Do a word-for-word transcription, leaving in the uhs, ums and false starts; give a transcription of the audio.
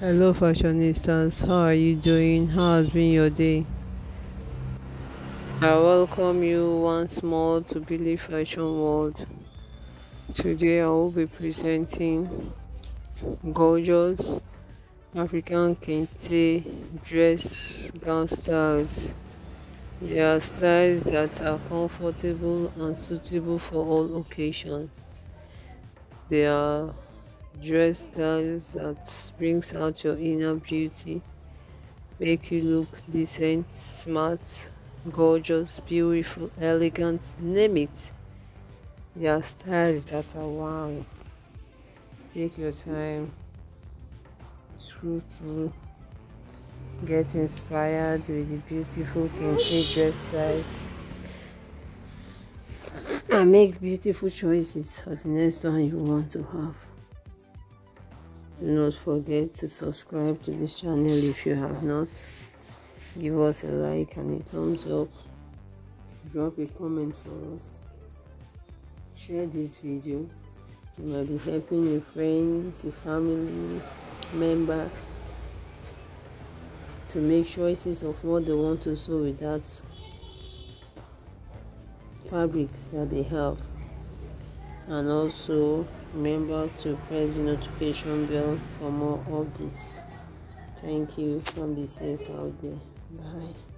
Hello fashionistas, how are you doing? How has been your day? I welcome you once more to Billy Fashion World. Today I will be presenting gorgeous African kente dress gown styles. They are styles that are comfortable and suitable for all occasions. They are dress styles that brings out your inner beauty, make you look decent, smart, gorgeous, beautiful, elegant, name it. They are styles that are wow. Take your time, scroll through, get inspired with the beautiful kente dress styles and make beautiful choices for the next one you want to have. Do not forget to subscribe to this channel if you have not. Give us a like and a thumbs up. Drop a comment for us. Share this video. You might be helping your friends, your family member to make choices of what they want to sew with that fabrics that they have. And also remember to press the notification bell for more updates. Thank you and be safe out there. Bye.